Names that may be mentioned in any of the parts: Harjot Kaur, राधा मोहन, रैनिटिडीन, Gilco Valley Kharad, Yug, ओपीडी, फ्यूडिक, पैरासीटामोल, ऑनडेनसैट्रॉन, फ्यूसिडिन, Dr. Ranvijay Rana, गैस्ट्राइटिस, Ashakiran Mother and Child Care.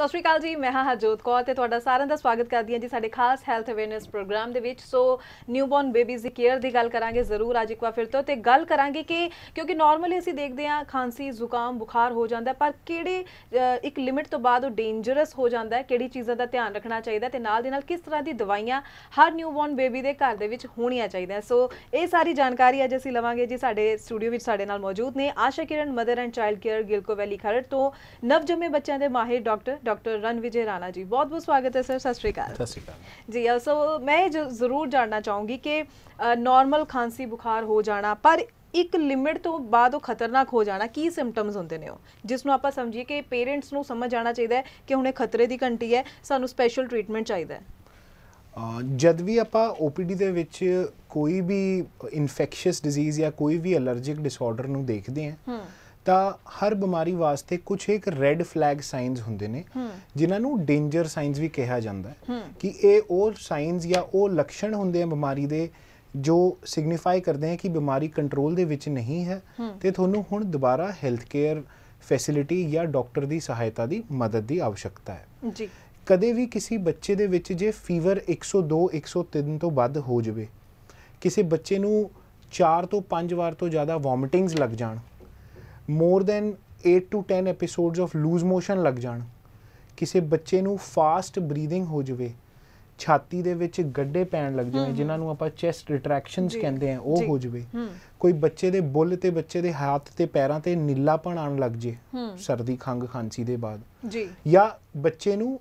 सत श्री अकाल जी, मैं हाँ हरजोत कौर ते तुहाडा सारेयां दा स्वागत करदी हां जी साडे खास हैल्थ अवेयरनेस प्रोग्राम दे विच। सो न्यूबॉर्न बेबीज़ दी केयर दी गल करांगे जरूर अज एक बार फिर तो, ते गल करांगे कि क्योंकि नॉर्मली असीं देखदे हां खांसी जुकाम बुखार हो जांदा पर किहड़े एक लिमिट तो बाद वो डेंजरस हो जाता है, किहड़ी चीज़ों का ध्यान रखना चाहिए ते नाल दी नाल किस तरह दी दवाइयां हर न्यूबॉर्न बेबी दे घर दे विच होणियां चाहीदियां। सो ये सारी जानकारी अज असीं लवांगे जी। साडे स्टूडियो विच साडे नाल मौजूद ने Ashakiran mother and child care Gillco valley Kharar तो नवजमे बच्चों के माहिर डॉक्टर रणविजय राणा जी, बहुत बहुत स्वागत है सर। सत श्री अकाल जी। सो मैं जरूर जानना चाहूँगी कि नॉर्मल खांसी बुखार हो जाना पर एक लिमिट तो बाद वो खतरनाक हो जाना, की सिम्पटम्स होंदे ने जिसनों आप समझिए कि पेरेंट्स को समझ आना चाहिए कि हुणे खतरे की घंटी है, सानू स्पैशल ट्रीटमेंट चाहिए। जद भी आप ओपीडी दे विच कोई भी इन्फैक्शियस डिजीज़ या कोई भी एलर्जिक डिसऑर्डर नूं देखदे हैं ता हर बीमारी वास्ते कुछ एक रेड फ्लैग साइनस होंदे ने जिन्होंने डेंजर साइनस भी कहा जाता है कि ये वो साइनस या वो लक्षण होंदे हैं बीमारी दे जो सिग्निफाई करते हैं कि बीमारी कंट्रोल दे विच नहीं है ते तुहानू हुण दोबारा हैल्थ केयर फैसिलिटी या डॉक्टर की सहायता की मदद की आवश्यकता है जी। कदे भी किसी बच्चे दे विच जे फीवर 102-103 तो वध हो जाए, किसी बच्चे नू 4 तो 5 वार तो ज़्यादा वॉमिटिंग्स लग जान, more than 8 to 10 episodes of loose motion लग जान, किसी बच्चे नू फास्ट ब्रीदिंग हो जाए, छाती दे विच गड्ढे पैण लग जाए जिन्होंने आप चैसट रिट्रैक्शनस कहते हैं वो हो जाए, कोई बच्चे दे बुल ते बच्चे दे हाथ ते पैरों ते नीलापन आन लग जाए सर्दी खंघ खांसी के बाद, या बच्चे नू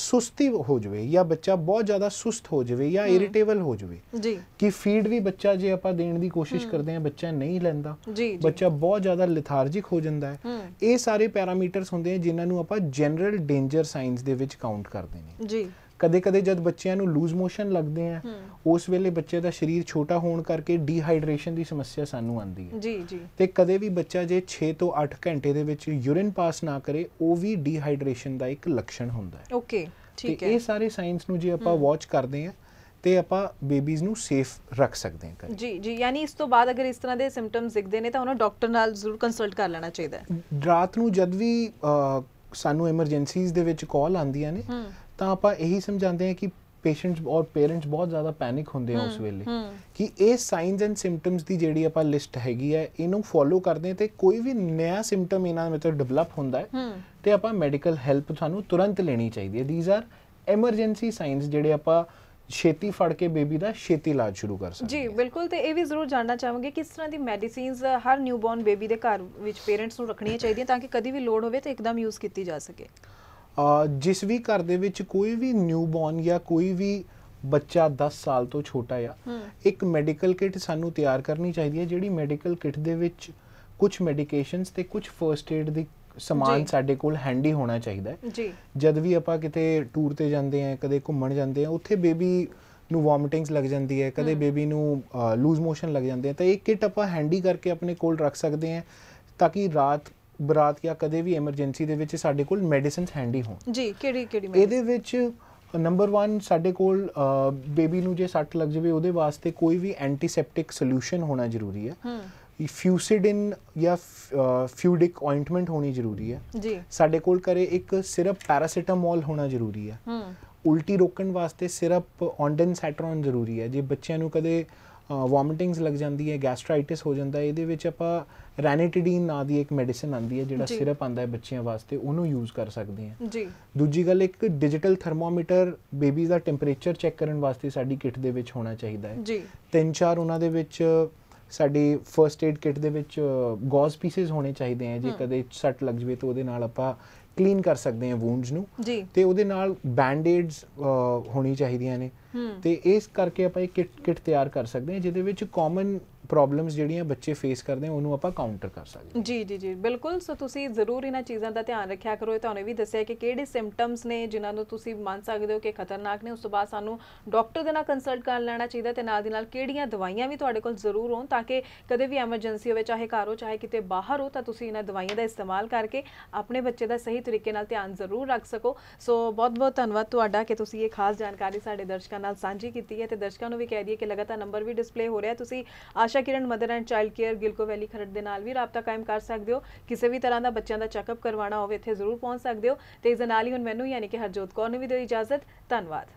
सुस्ती हो जाए या बच्चा बहुत ज़्यादा सुस्त हो जाए या इरिटेबल हो जाए कि फीड भी बच्चा जे आप देने की कोशिश करते हैं बच्चा नहीं लेंदा, बच्चा बहुत ज़्यादा लिथार्जिक हो जाता है। ये सारे पैरामीटर्स होंगे हैं जिन्होंने आप जनरल डेंजर साइनस के काउंट करते हैं। कदे कदे जब बच्चों को लूज मोशन लगते हैं उस वेले बच्चे का शरीर छोटा होने करके डिहाइड्रेशन की समस्या सानू आती है जी जी। तो कदे भी बच्चा जे 6 तो 8 घंटे दे विच यूरिन पास ना करे वो भी डिहाइड्रेशन का एक लक्षण होंदा है। ओके ठीक है। ये सारे साइंस नू जे आपां वॉच करते हैं ते आपां बेबीज़ नू सेफ रख सकते हैं जी जी। यानी इस तो बाद अगर इस तरह के सिम्पटम्स दिखते हैं तो उन्हें डॉक्टर नाल जरूर कंसल्ट कर लेना चाहिए। रात नू जब भी सानू एमरजेंसीज़ दे विच कॉल आंदियां ने तो आप यही समझाते हैं कि पेशेंट्स और पेरेंट्स बहुत ज़्यादा पैनिक होंगे उस वेले कि ये साइनस एंड सिम्पटम्स की जी आप लिस्ट हैगी है इनू फॉलो करते हैं तो कोई भी नया सिम्पटम इन्होंने मतलब डिवलप होंदा है तो आप मैडिकल हैल्प सानू तुरंत लेनी चाहिए। दीज आर एमरजेंसी साइनस जेडे आप छेती फड़ के बेबी का छेती इलाज शुरू कर सकते जी बिल्कुल। तो ये भी जरूर जानना चाहूँगी किस तरह की मेडिसिन्स हर न्यूबॉर्न बेबी के घर पेरेंट्स को रखनिया चाहिए ताकि कभी भी लोड़ हो तो एकदम यूज़ की जा सके। जिस भी घर दे विच कोई भी न्यूबॉर्न या कोई भी बच्चा 10 साल तो छोटा या एक मेडिकल किट सानू तैयार करनी चाहिए जिहड़ी मेडिकल किट दे विच कुछ मेडिकेशंस ते कुछ फर्स्ट एड दी समान साडे कोल हैंडी होना चाहिए है। जब भी आपां किते टूर ते जांदे हैं कदे घूमण जांदे हैं उत्थे बेबी नू वॉमिटिंग्स लग जाती है कदे बेबी नू लूज मोशन लग जाते हैं तो एक किट आपां हैंडी करके अपने कोल रख सकते हैं ताकि रात ਬਰਾਤ या कदे भी एमरजेंसी दे विच साडे कोल मेडिसिन्स हैंडी होण जी। केड़ी केड़ी इहदे विच नंबर 1 साडे कोल बेबी नू जे सट लग जावे उहदे वास्ते कोई भी एंटीसेप्टिक सोल्यूशन होना जरूरी है। फ्यूसिडिन या फ्यूडिक ऑइंटमेंट होनी जरूरी है जी। साडे कोल करे एक सिरप पैरासीटामोल होना जरूरी है। उल्टी रोकण वास्ते सिरप ऑनडेनसैट्रॉन जरूरी है। जे बच्चों नू कदे वॉमिटिंग्स लग जाती है गैस्ट्राइटिस हो जाता है ये आप रैनिटिडीन ना दी एक मेडिसिन आती है जोड़ा सिरप आता है बच्चों वास्ते उन्होंने यूज़ कर सकते हैं जी। दूजी गल एक डिजिटल थर्मोमीटर बेबी का टैंपरेचर चेक करने वास्ते साड़ी किट दे विच होना चाहिए है। 3-4 उन्होंने साड़ी फर्स्ट एड किट दे विच गॉज पीसिस होने चाहिए हैं जे कदे सट लग जाए तो आप क्लीन कर सकते हैं वूंड्स नू ते उहदे नाल बैंडेड्स होनी चाहिए ने तो इस करके आप किट तैयार कर सकते हैं जिहदे विच कॉमन प्रॉब्लम्स जिहड़ियां बच्चे फेस करते हैं उन्होंने आप काउंटर कर सकते हैं जी जी जी बिल्कुल। सो तुसीं जरूर इन्हां चीज़ों का ध्यान रखा करो। तुहानूं भी दस्सिया कि किहड़े सिम्पटम्स ने जिन्हां नूं तुसीं मान सकदे हो कि खतरनाक ने, उस तों बाद सानूं डॉक्टर दे नाल कंसल्ट कर लैना चाहिए ते नाल दी नाल किहड़ियां दवाइयां भी तुहाडे कोल जरूर होण ताकि कदे भी एमरजेंसी होवे चाहे घर हो चाहे किते बाहर हो तां तुसीं इन्हां दवाइयां दा इस्तेमाल करके अपने बच्चे दा सही तरीके नाल ध्यान जरूर रख सको। सो बहुत बहुत धन्नवाद तुहाडा कि तुसीं इह खास जानकारी साडे दर्शकां नाल सांझी कीती है। ते दर्शकां नूं भी कह दईए कि लगातार नंबर भी डिस्पले हो रहा है। तुसीं Asha Ashakiran mother and child care Gillco valley Kharar दे नाल भी राबता कायम कर सकते हो। किसी भी तरह का बच्चों का चैकअप करवाना हो इत्थे जरूर पहुँच सकते हो। तो इस नाल ही हुण मैनूं यानी कि हरजोत कौर ने भी दिओ इजाजत। धन्नवाद।